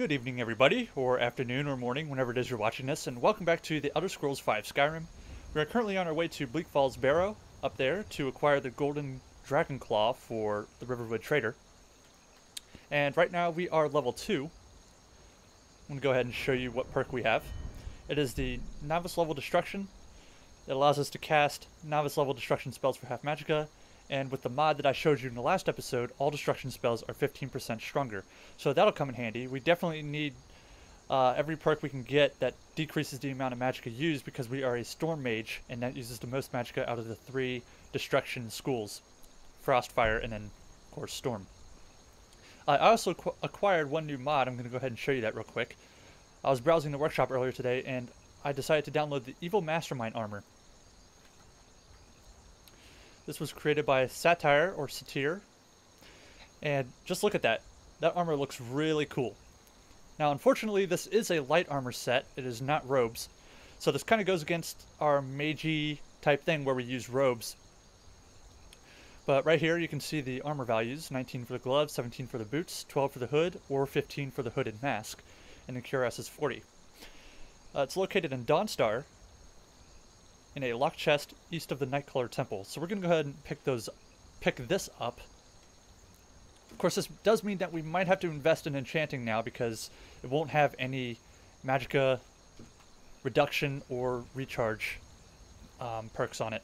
Good evening, everybody, or afternoon or morning, whenever it is you're watching this, and welcome back to the Elder Scrolls V Skyrim. We are currently on our way to Bleak Falls Barrow, up there, to acquire the Golden Dragonclaw for the Riverwood Trader. And right now we are level 2. I'm going to go ahead and show you what perk we have. It is the Novice Level Destruction. It allows us to cast Novice Level Destruction spells for half magicka, and with the mod that I showed you in the last episode, all destruction spells are 15% stronger. So that'll come in handy. We definitely need every perk we can get that decreases the amount of magicka used, because we are a storm mage, and that uses the most magicka out of the 3 destruction schools. Frost, fire, and then, of course, storm. I also acquired one new mod. I'm going to go ahead and show you that real quick. I was browsing the workshop earlier today, and I decided to download the Evil Mastermind armor. This was created by Satire, or Satire, and just look at that. That armor looks really cool. Now, unfortunately, this is a light armor set. It is not robes, so this kind of goes against our magey type thing where we use robes. But right here, you can see the armor values: 19 for the gloves, 17 for the boots, 12 for the hood, or 15 for the hood and mask, and the cuirass is 40. It's located in Dawnstar, in a locked chest east of the Nightcaller Temple. So we're going to go ahead and pick this up. Of course, this does mean that we might have to invest in enchanting now, because it won't have any magicka reduction or recharge perks on it.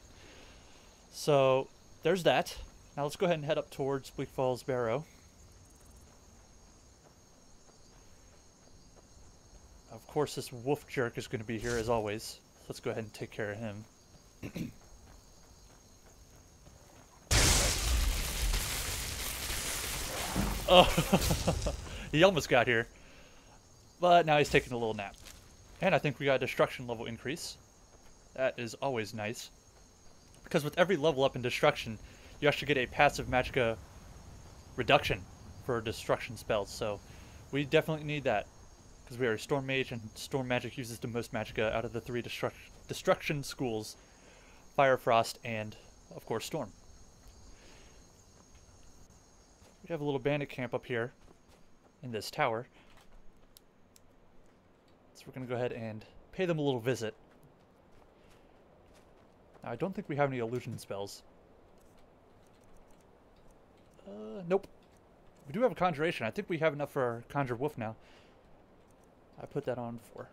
So there's that. Now let's go ahead and head up towards Bleak Falls Barrow. Of course, this wolf jerk is going to be here as always. Let's go ahead and take care of him. Oh, he almost got here. But now he's taking a little nap. And I think we got a destruction level increase. That is always nice, because with every level up in destruction, you actually get a passive magicka reduction for destruction spells. So we definitely need that, because we are a storm mage, and storm magic uses the most magicka out of the 3 destruction schools: fire, frost, and, of course, storm. We have a little bandit camp up here in this tower, so we're going to go ahead and pay them a little visit. Now, I don't think we have any illusion spells. Nope. We do have a conjuration. I think we have enough for our conjure wolf now. I put that on 4.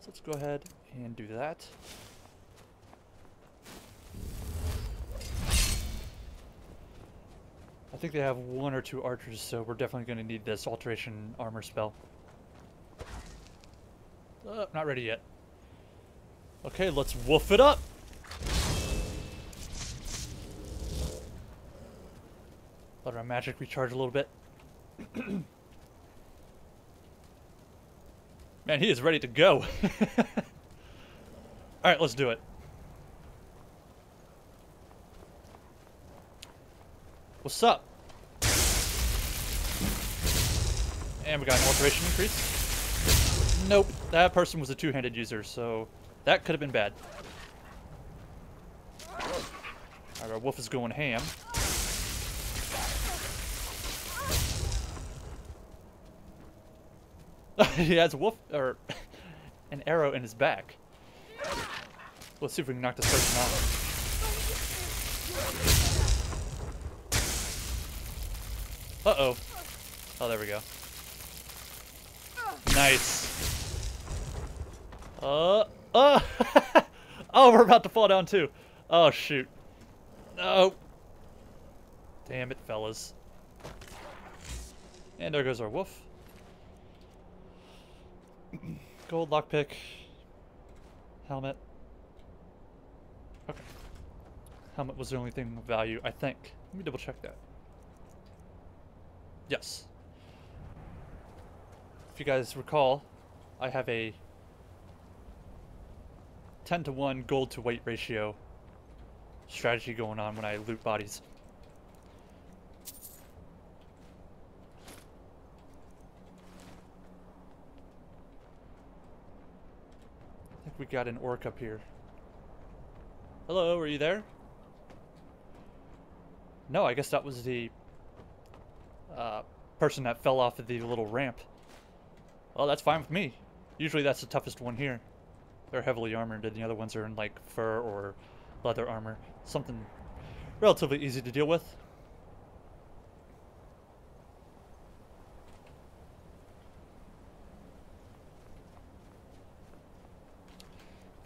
So let's go ahead and do that. I think they have 1 or 2 archers, so we're definitely going to need this alteration armor spell. Not ready yet. Okay, let's wolf it up! Let our magic recharge a little bit. Man, he is ready to go. Alright, let's do it. What's up? And we got an alteration increase. Nope, that person was a two-handed user, so that could have been bad. Alright, our wolf is going ham. He has an arrow in his back. Let's see if we can knock this person out. Uh-oh. Oh, there we go. Nice. Oh, we're about to fall down too. Oh, shoot. No. Damn it, fellas. And there goes our wolf. Gold lockpick, helmet. Okay, helmet was the only thing of value, I think. Let me double check that. Yes. If you guys recall, I have a 10-to-1 gold to weight ratio strategy going on when I loot bodies. We got an orc up here. Hello, are you there? No, I guess that was the person that fell off of the little ramp. Well, that's fine with me. Usually that's the toughest one here. They're heavily armored, and the other ones are in, like, fur or leather armor. Something relatively easy to deal with.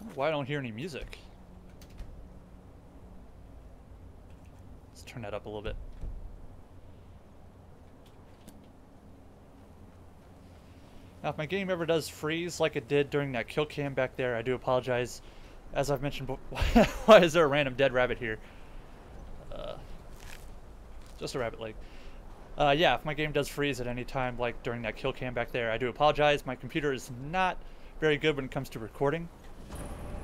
I don't know why I don't hear any music. Let's turn that up a little bit. Now, if my game ever does freeze like it did during that kill cam back there, I do apologize. As I've mentioned before, why is there a random dead rabbit here? Just a rabbit leg. Yeah, if my game does freeze at any time, like during that kill cam back there, I do apologize. My computer is not very good when it comes to recording.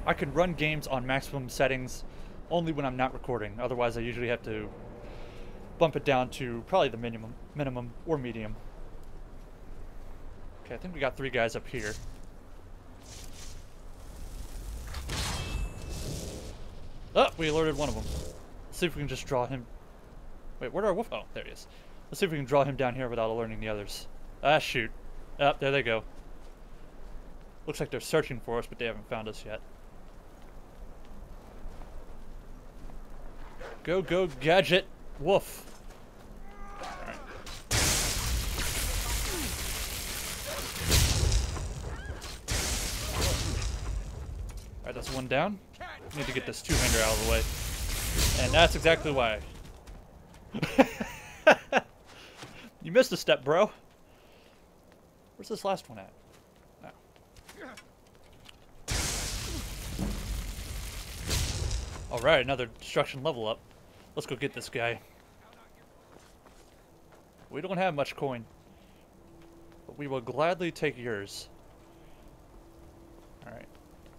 I can run games on maximum settings only when I'm not recording. Otherwise, I usually have to bump it down to probably the minimum or medium. Okay, I think we got three guys up here. Oh, we alerted one of them. Let's see if we can just draw him. Wait, where'd our wolf? Oh, there he is. Let's see if we can draw him down here without alerting the others. Ah, shoot. Oh, there they go. Looks like they're searching for us, but they haven't found us yet. Go, go, gadget, wolf. Alright, that's one down. We need to get this two-hander out of the way. And that's exactly why. You missed a step, bro. Where's this last one at? Oh. Alright, another destruction level up. Let's go get this guy. We don't have much coin, but we will gladly take yours. Alright.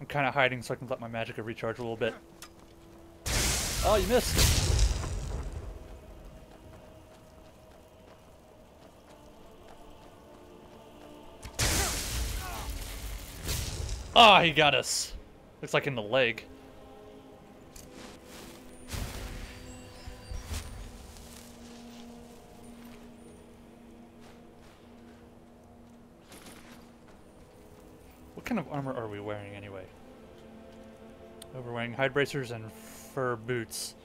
I'm kind of hiding so I can let my magicka recharge a little bit. Oh, you missed! Ah, oh, he got us! Looks like in the leg. What kind of armor are we wearing anyway? We're wearing hide bracers and fur boots.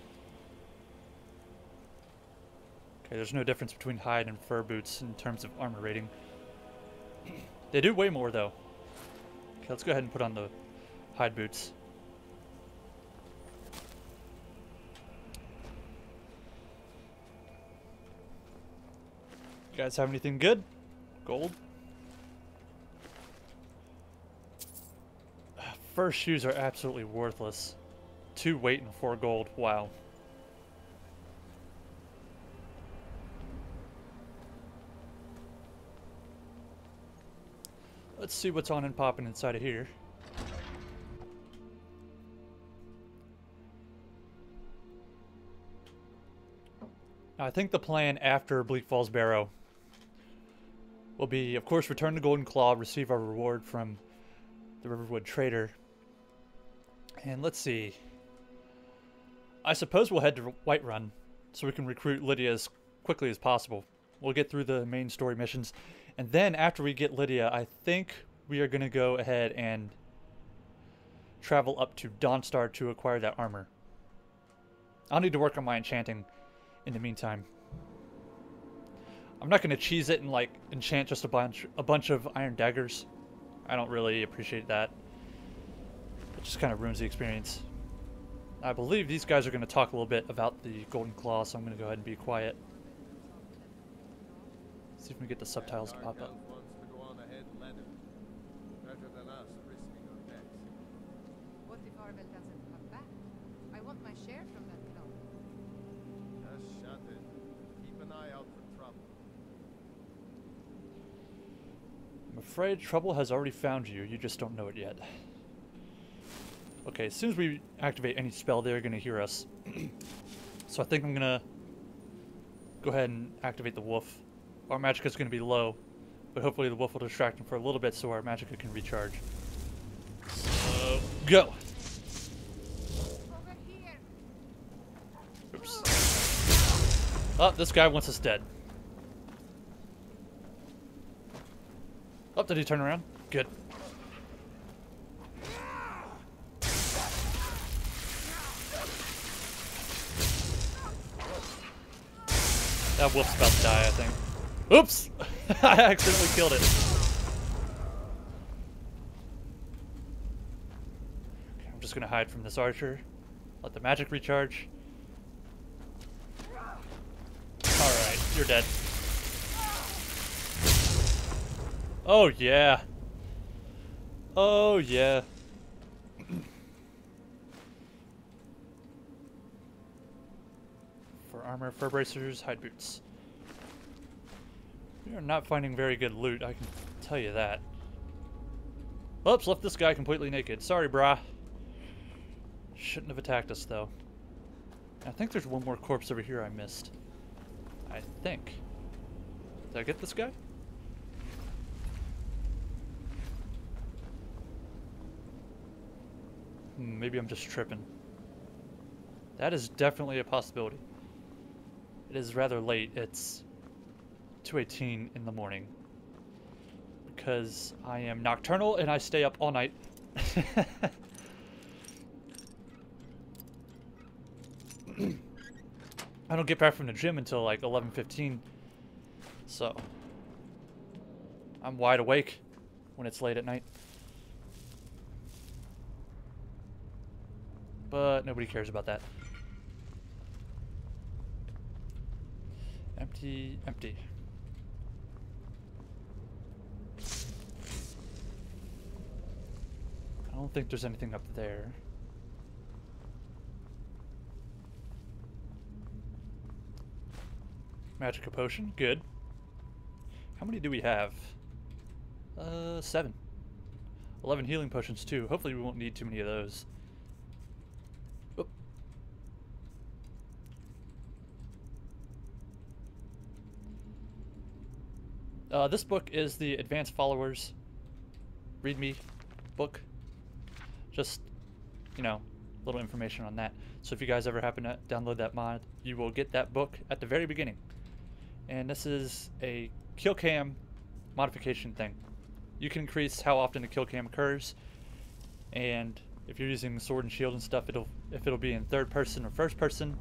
Okay, there's no difference between hide and fur boots in terms of armor rating. They do weigh more though. Okay, let's go ahead and put on the hide boots. You guys have anything good? Gold? Fur shoes are absolutely worthless. 2 weight and 4 gold. Wow. Let's see what's on and popping inside of here. Now, I think the plan after Bleak Falls Barrow will be, of course, return to Golden Claw, receive our reward from the Riverwood Trader. And let's see. I suppose we'll head to Whiterun so we can recruit Lydia as quickly as possible. We'll get through the main story missions. And then after we get Lydia, I think we are going to go ahead and travel up to Dawnstar to acquire that armor. I'll need to work on my enchanting in the meantime. I'm not going to cheese it and like enchant just a bunch of iron daggers. I don't really appreciate that. It just kind of ruins the experience. I believe these guys are going to talk a little bit about the Golden Claw, so I'm going to go ahead and be quiet. See if we can get the subtitles to pop up. What if Arvel doesn't come back? I want my share from that cloak. Just shut it. Keep an eye out for trouble. I'm afraid trouble has already found you. You just don't know it yet. Okay, as soon as we activate any spell, they're going to hear us. So I think I'm going to go ahead and activate the wolf. Our magicka is going to be low, but hopefully the wolf will distract him for a little bit so our magicka can recharge. So, go! Over here. Oops. Oh, this guy wants us dead. Oh, did he turn around? Good. That wolf's about to die, I think. Oops! I accidentally killed it. Okay, I'm just gonna hide from this archer. Let the magic recharge. Alright, you're dead. Oh yeah. Oh yeah. For armor, fur bracers, hide boots. We are not finding very good loot, I can tell you that. Oops, left this guy completely naked. Sorry, brah. Shouldn't have attacked us, though. I think there's one more corpse over here I missed. I think. Did I get this guy? Maybe I'm just tripping. That is definitely a possibility. It is rather late. It's 2:18 in the morning. Because I am nocturnal and I stay up all night. I don't get back from the gym until like 11:15. So I'm wide awake when it's late at night. But nobody cares about that. Empty, empty. I don't think there's anything up there. Magicka potion, good. How many do we have? 7. 11 healing potions too. Hopefully we won't need too many of those. This book is the Advanced Followers Readme book. Just, you know, a little information on that. So if you guys ever happen to download that mod, you will get that book at the very beginning. And this is a kill cam modification thing. You can increase how often the kill cam occurs. And if you're using sword and shield and stuff, if it'll be in third person or first person.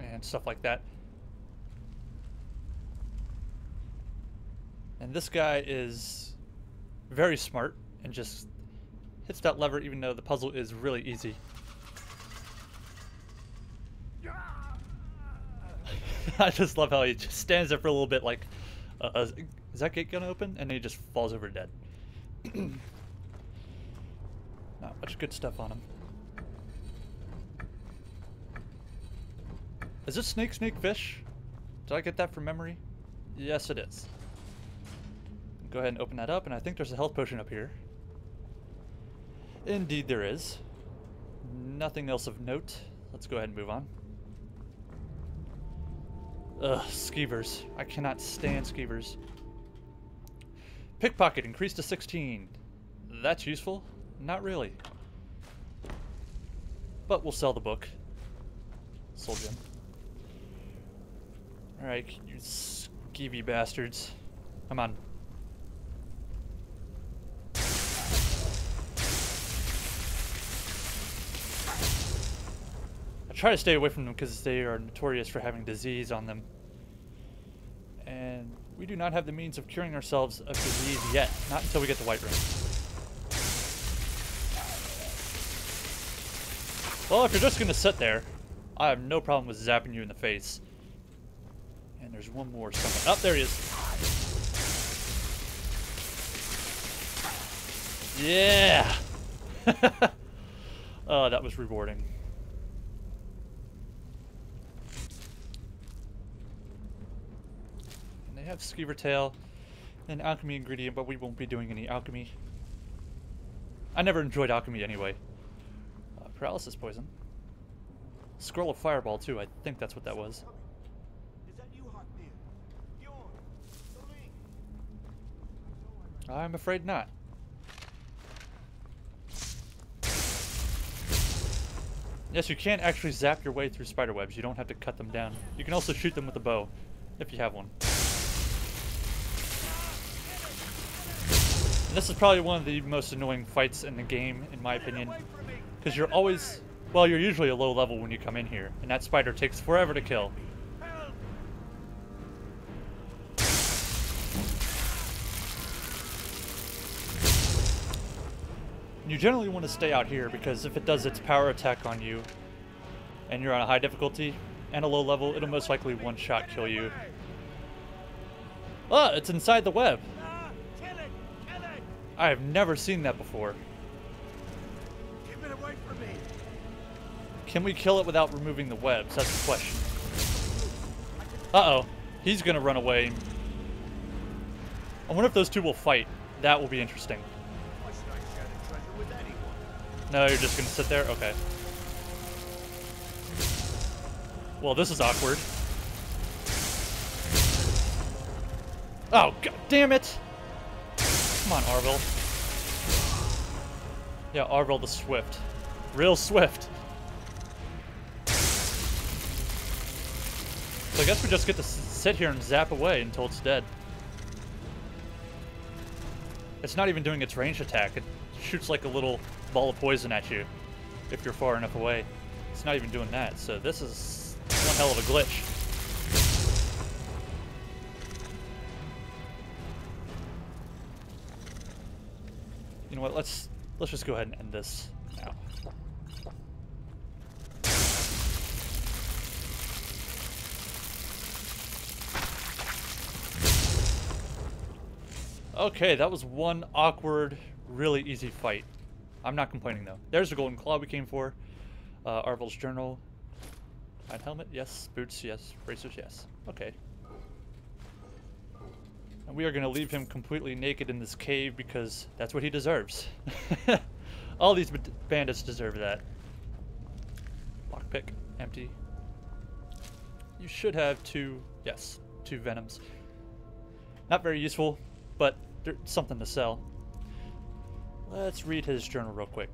And stuff like that. And this guy is very smart and just hits that lever even though the puzzle is really easy. I just love how he just stands there for a little bit like, is that gate gonna open? And then he just falls over dead. Not much good stuff on him. Is this snake, snake, fish? Did I get that from memory? Yes, it is. Go ahead and open that up, and I think there's a health potion up here. Indeed there is. Nothing else of note. Let's go ahead and move on. Ugh, skeevers. I cannot stand skeevers. Pickpocket increased to 16. That's useful? Not really. But we'll sell the book. Sold him. Alright, you skeevy bastards. Come on. Try to stay away from them because they are notorious for having disease on them. And we do not have the means of curing ourselves of disease yet. Not until we get to White Room. Well, if you're just going to sit there, I have no problem with zapping you in the face. And there's one more somewhere. Oh, there he is. Yeah! Oh, that was rewarding. They have Skeever Tail and alchemy ingredient, but we won't be doing any alchemy. I never enjoyed alchemy anyway. Paralysis poison. Scroll of fireball too, I think that's what that was. I'm afraid not. Yes, you can actually zap your way through spiderwebs. You don't have to cut them down. You can also shoot them with a bow, if you have one. This is probably one of the most annoying fights in the game, in my opinion, because you're always, well, you're usually a low level when you come in here, and that spider takes forever to kill. You generally want to stay out here because if it does its power attack on you and you're on a high difficulty and a low level, it'll most likely one-shot kill you. Ah, it's inside the web. I have never seen that before. Keep it away from me. Can we kill it without removing the webs? That's the question. Uh-oh. He's going to run away. I wonder if those two will fight. That will be interesting. No, you're just gonna sit there? Okay. Well, this is awkward. Oh, god damn it! Come on, Arvel. Yeah, Arvel the Swift. Real swift. So I guess we just get to sit here and zap away until it's dead. It's not even doing its ranged attack. It shoots like a little ball of poison at you if you're far enough away. It's not even doing that, so this is one hell of a glitch. You know what, let's just go ahead and end this now. Okay, that was one awkward, really easy fight. I'm not complaining, though. There's the Golden Claw we came for. Arvel's Journal. Iron Helmet, yes. Boots, yes. Bracers, yes. Okay. And we are going to leave him completely naked in this cave because that's what he deserves. All these bandits deserve that. Lockpick. Empty. You should have two... Yes. Two Venoms. Not very useful, but there's something to sell. Let's read his journal real quick.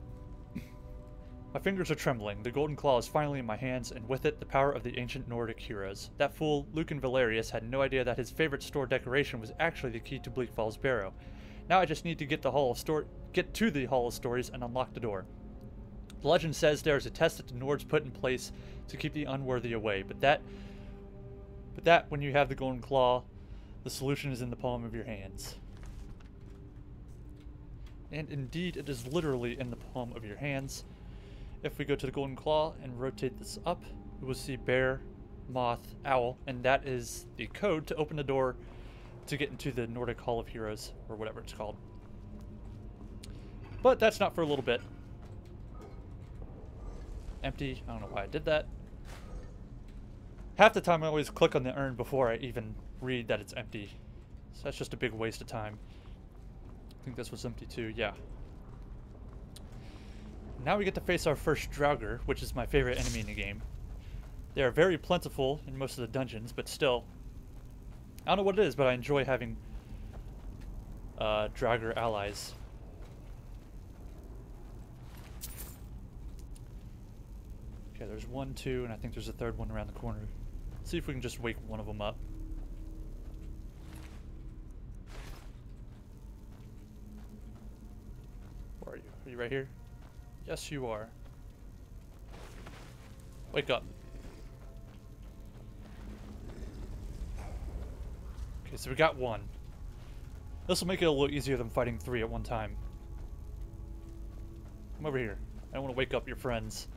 My fingers are trembling. The Golden Claw is finally in my hands, and with it, the power of the ancient Nordic heroes. That fool, Lucan Valerius, had no idea that his favorite store decoration was actually the key to Bleak Falls Barrow. Now I just need to get to the Hall of Stories and unlock the door. The legend says there is a test that the Nords put in place to keep the unworthy away, but that when you have the Golden Claw, the solution is in the palm of your hands. And indeed, it is literally in the palm of your hands. If we go to the Golden Claw and rotate this up, we will see bear, moth, owl, and that is the code to open the door to get into the Nordic Hall of Heroes, or whatever it's called. But that's not for a little bit. Empty. I don't know why I did that. Half the time I always click on the urn before I even read that it's empty. So that's just a big waste of time. I think this was empty too, yeah. Now we get to face our first Draugr, which is my favorite enemy in the game. They are very plentiful in most of the dungeons, but still. I don't know what it is, but I enjoy having Draugr allies. Okay, there's one, two, and I think there's a third one around the corner. Let's see if we can just wake one of them up. Are you right here? Yes, you are. Wake up. Okay, so we got one. This will make it a little easier than fighting three at one time. Come over here. I don't want to wake up your friends.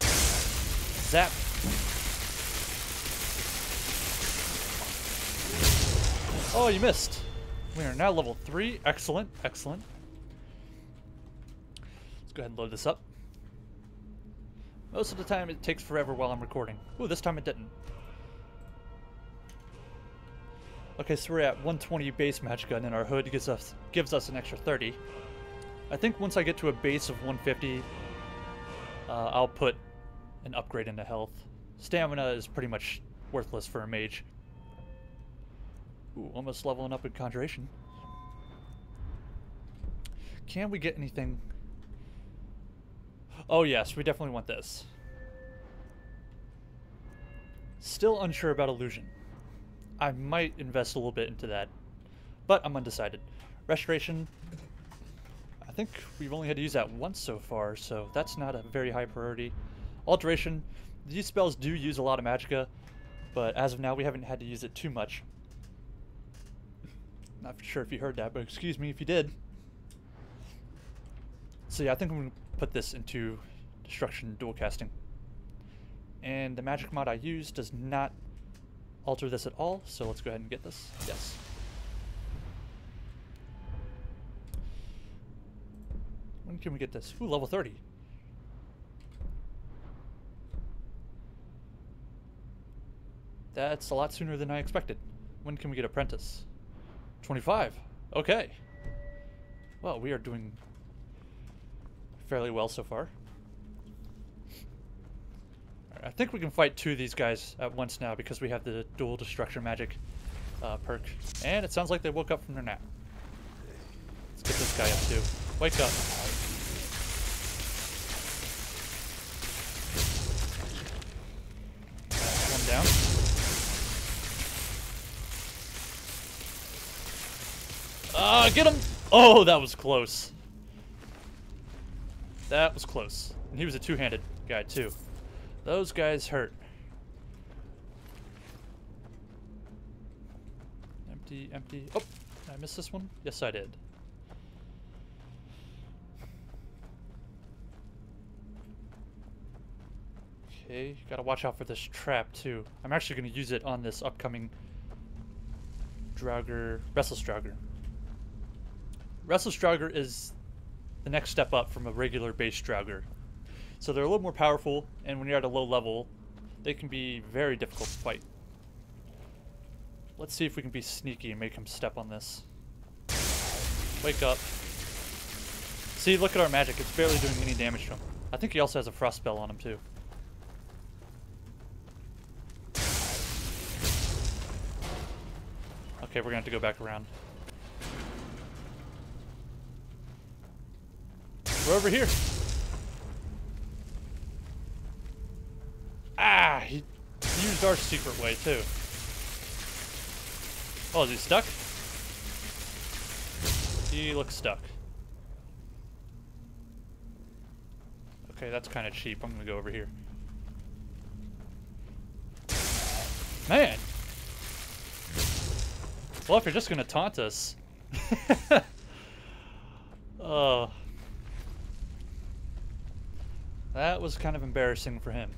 Zap. Oh, you missed. We are now level 3. Excellent, excellent. Go ahead and load this up. Most of the time it takes forever while I'm recording. Ooh, this time it didn't. Okay, so we're at 120 base match gun and our hood gives us an extra 30. I think once I get to a base of 150, I'll put an upgrade into health. Stamina is pretty much worthless for a mage. Ooh, almost leveling up in Conjuration. Can we get anything... Oh yes, we definitely want this. Still unsure about illusion. I might invest a little bit into that. but I'm undecided. Restoration, I think we've only had to use that once so far, so that's not a very high priority. Alteration, these spells do use a lot of magicka, but as of now we haven't had to use it too much. Not sure if you heard that, but excuse me if you did. So yeah, I think I'm going to put this into Destruction Dual Casting. And the magic mod I use does not alter this at all, so let's go ahead and get this. Yes. When can we get this? Ooh, level 30. That's a lot sooner than I expected. When can we get Apprentice? 25. Okay. Well, we are doing fairly well so far. Right, I think we can fight two of these guys at once now because we have the dual destruction magic perk. And it sounds like they woke up from their nap. Let's get this guy up too. Wake up. One down. Get him! Oh, that was close. That was close. And he was a two-handed guy, too. Those guys hurt. Empty, empty. Oh, did I miss this one? Yes, I did. Okay, gotta watch out for this trap, too. I'm actually gonna use it on this upcoming Draugr, Restless Draugr. Restless Draugr is the next step up from a regular base Draugr. So they're a little more powerful, and when you're at a low level, they can be very difficult to fight. Let's see if we can be sneaky and make him step on this. Wake up. See, look at our magic. It's barely doing any damage to him. I think he also has a frost spell on him, too. Okay, we're going to have to go back around. We're over here. Ah, he used our secret way too. Oh, is he stuck? He looks stuck. Okay, that's kind of cheap. I'm gonna go over here. Man. Well, if you're just gonna taunt us. Oh. That was kind of embarrassing for him.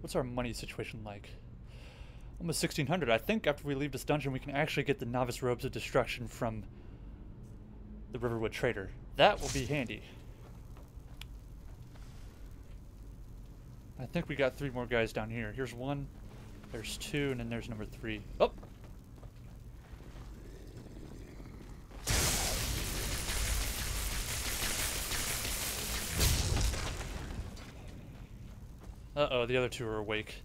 What's our money situation like? Almost 1,600. I think after we leave this dungeon, we can actually get the Novice Robes of Destruction from the Riverwood Trader. That will be handy. I think we got three more guys down here. Here's one, there's two, and then there's number three. Oh! Uh-oh, the other two are awake.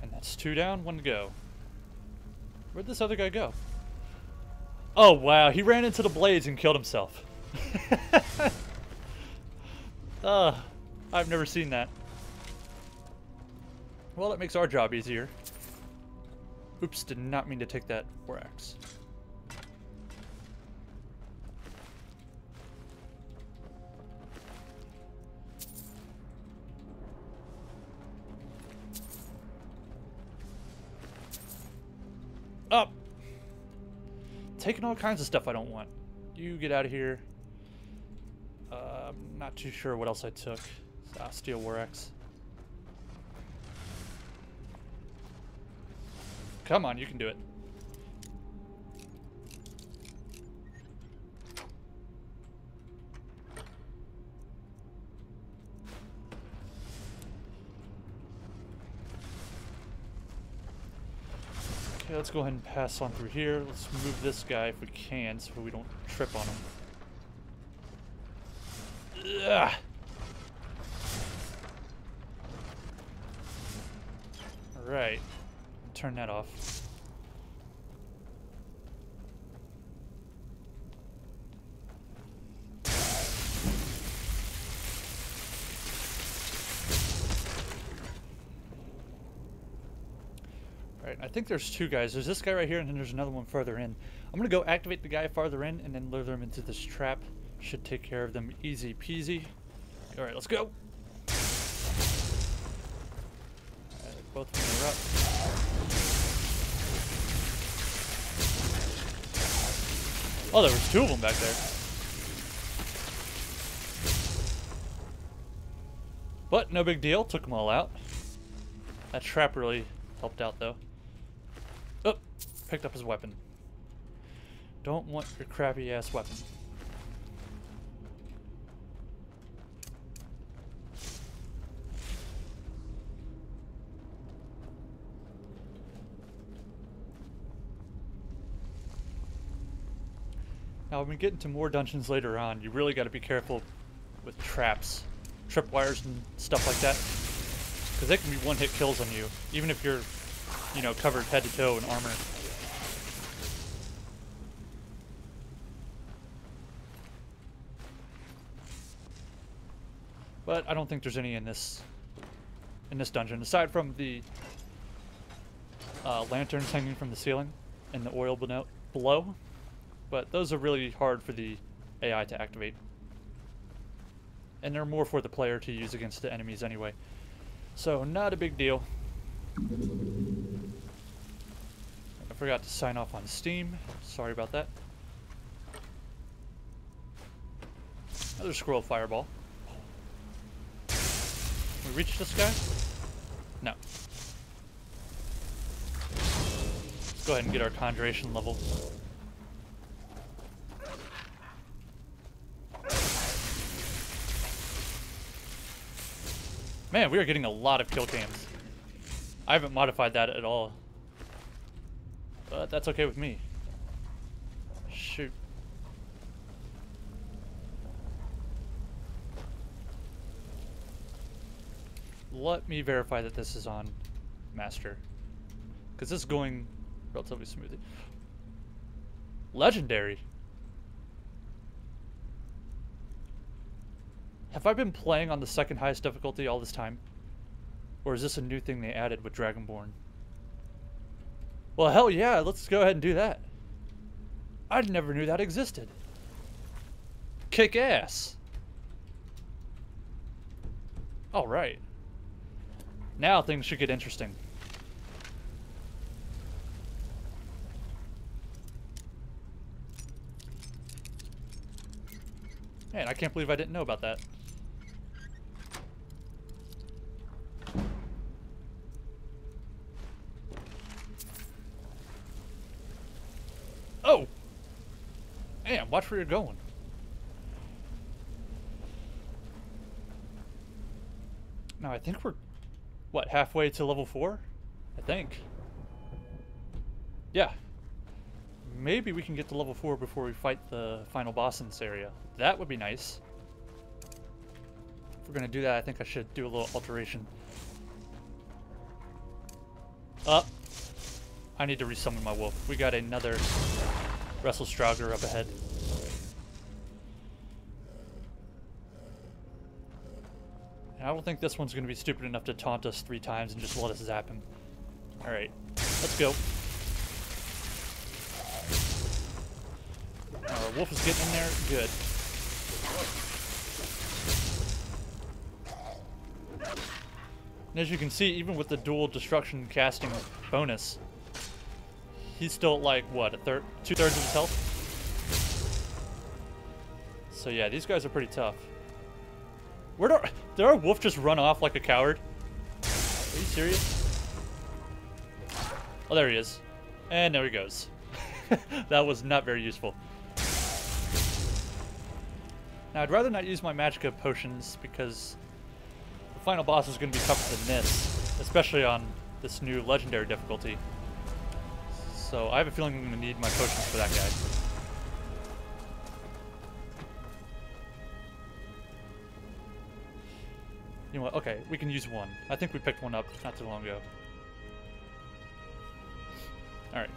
And that's two down, one to go. Where'd this other guy go? Oh, wow, he ran into the blades and killed himself. I've never seen that. Well, it makes our job easier. Oops, did not mean to take that war axe. Up! Taking all kinds of stuff I don't want. You get out of here. I'm not too sure what else I took. Ah, steel war axe. Come on, you can do it. Okay, let's go ahead and pass on through here. Let's move this guy if we can so we don't trip on him. Ugh. All right. Turn that off. I think there's two guys. There's this guy right here, and then there's another one further in. I'm going to go activate the guy farther in and then lure them into this trap. Should take care of them easy peasy. All right, let's go. Both of them are up. Oh, there was two of them back there. But no big deal. Took them all out. That trap really helped out, though. Oh, picked up his weapon. Don't want your crappy-ass weapon. Now, when we get into more dungeons later on, you really got to be careful with traps, tripwires, and stuff like that, because they can be one-hit kills on you, even if you're, you know, covered head to toe in armor. But I don't think there's any in this dungeon, aside from the lanterns hanging from the ceiling and the oil below. But those are really hard for the AI to activate. And they're more for the player to use against the enemies anyway. So, not a big deal. I forgot to sign off on Steam. Sorry about that. Another scroll fireball. Can we reach this guy? No. Let's go ahead and get our conjuration level. Man, we are getting a lot of kill cams. I haven't modified that at all. But that's okay with me. Shoot. Let me verify that this is on Master, because this is going relatively smoothly. Legendary. Have I been playing on the second highest difficulty all this time? Or is this a new thing they added with Dragonborn? Well, hell yeah, let's go ahead and do that. I never knew that existed. Kick ass. Alright. Now things should get interesting. Man, I can't believe I didn't know about that. Oh! Man, watch where you're going. Now, I think we're, what, halfway to level 4? I think. Yeah. Maybe we can get to level 4 before we fight the final boss in this area. That would be nice. If we're going to do that, I think I should do a little alteration. I need to resummon my wolf. We got another Restless Draugr up ahead. And I don't think this one's going to be stupid enough to taunt us 3 times and just let us zap him. Alright, let's go. Our wolf is getting in there. Good. And as you can see, even with the dual destruction casting bonus, he's still at like, what, two-thirds of his health? So yeah, these guys are pretty tough. Did our wolf just run off like a coward? Are you serious? Oh, there he is. And there he goes. That was not very useful. Now, I'd rather not use my magicka potions because the final boss is going to be tougher than this, especially on this new legendary difficulty. So I have a feeling I'm going to need my potions for that guy. You know what? Okay, we can use one. I think we picked one up not too long ago. Alright.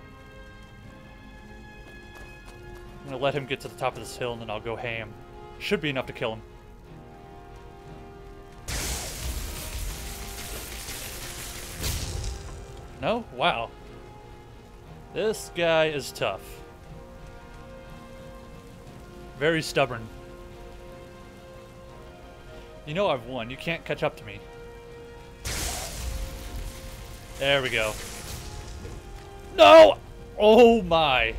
I'm going to let him get to the top of this hill and then I'll go ham. Should be enough to kill him. No? Wow. This guy is tough. Very stubborn. You know I've won. You can't catch up to me. There we go. No! Oh my.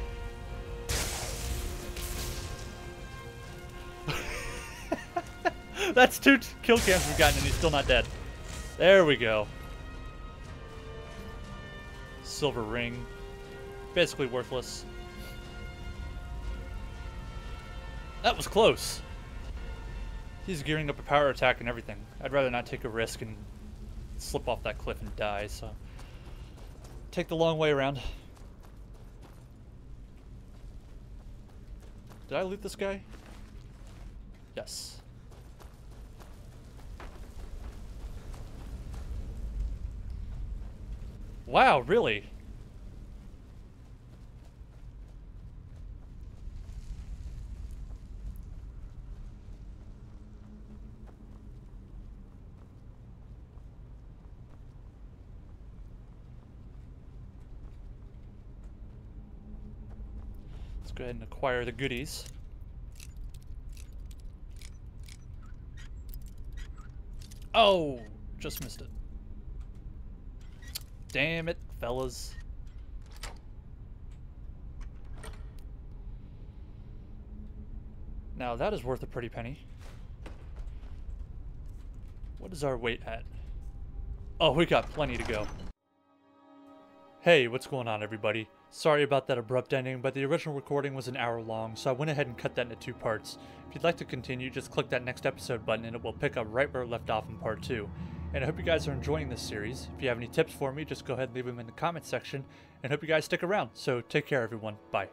That's two kill cams we've gotten and he's still not dead. There we go. Silver ring. Basically worthless. That was close. He's gearing up a power attack and everything. I'd rather not take a risk and slip off that cliff and die, so... Take the long way around. Did I loot this guy? Yes. Wow, really? Let's go ahead and acquire the goodies. Oh, just missed it. Damn it, fellas. Now that is worth a pretty penny. What is our weight at? Oh, we got plenty to go. Hey, what's going on, everybody? Sorry about that abrupt ending, but the original recording was an hour long, so I went ahead and cut that into two parts. If you'd like to continue, just click that next episode button and it will pick up right where it left off in part 2. And I hope you guys are enjoying this series. If you have any tips for me, just go ahead and leave them in the comment section. And I hope you guys stick around. So take care, everyone. Bye.